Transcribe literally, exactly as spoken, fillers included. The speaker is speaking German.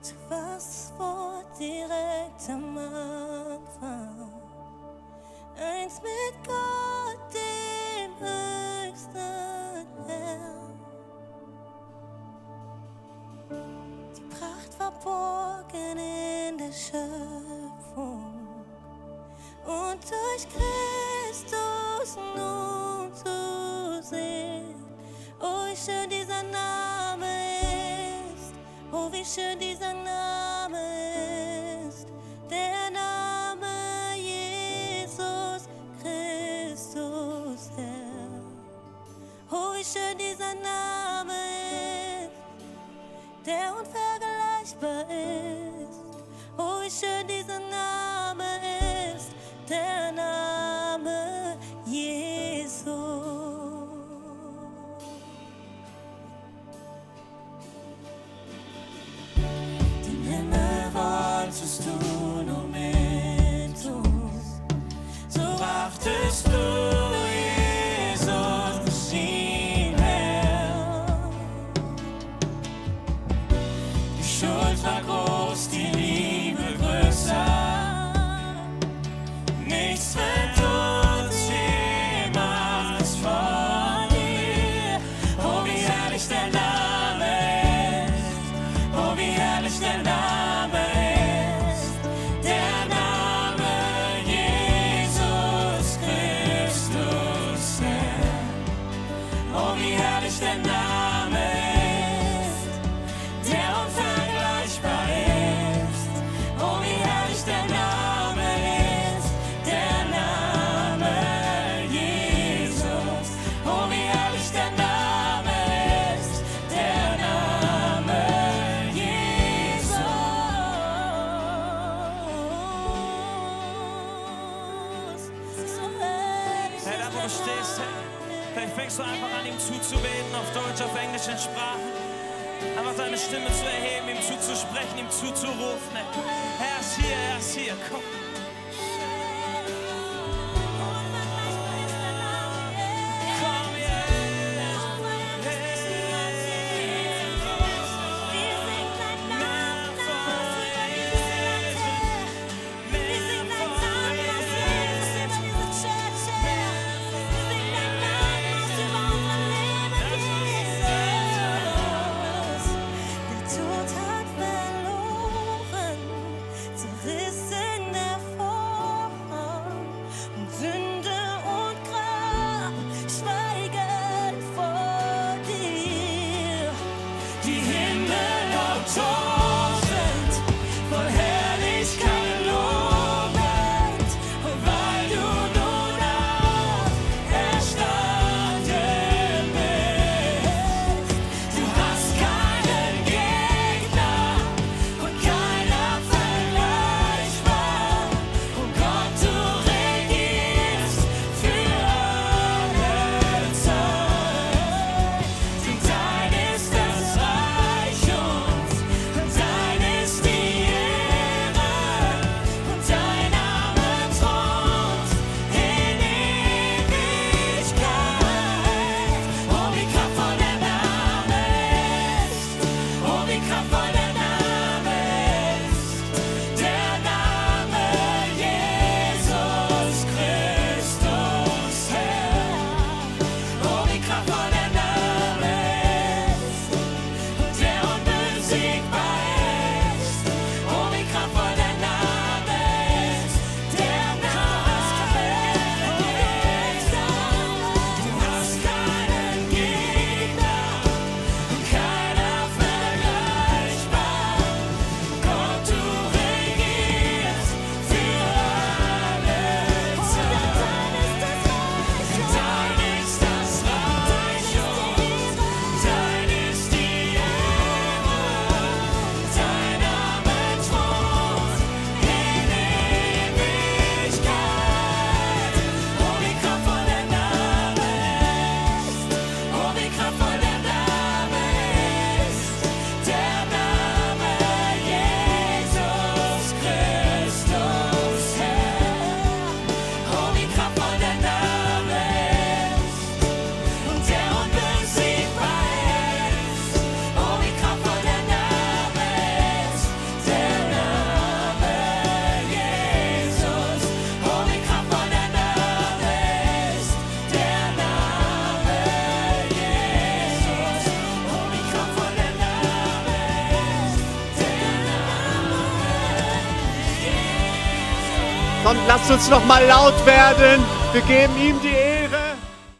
etwas vor direkt am Anfang. Eins mit Gott, dem höchsten Herrn. Die Pracht verborgen in der Schöpfung und durch Christus nun zu sehen. Oh, wie schön dieser Name ist, oh, wie schön dieser Name ist, der Name Jesus Christus, Herr. Oh, wie schön dieser Name ist, der unvergleichbar ist, oh, wie schön dieser Name ist, der Name Jesus. Wolltest du nur mit uns, so brachtest du Jesus durch ihn her. Die Schuld war groß, die Liebe größer, nichts wird uns jemals von dir. Oh, wie herrlich der Name ist, oh, wie herrlich der Name ist. Vielleicht fängst du einfach an, ihm zuzubeten, auf Deutsch, auf Englisch, in Sprachen. Einfach deine Stimme zu erheben, ihm zuzusprechen, ihm zuzurufen. Er ist hier, er ist hier, komm. This enough. Und lasst uns noch mal laut werden. Wir geben ihm die Ehre.